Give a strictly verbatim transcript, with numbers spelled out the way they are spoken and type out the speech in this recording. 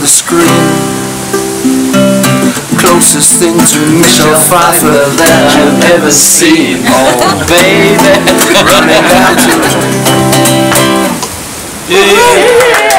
the screen. Closest thing to Michelle Pfeiffer that I've ever seen. Oh baby, running out to yeah, yeah.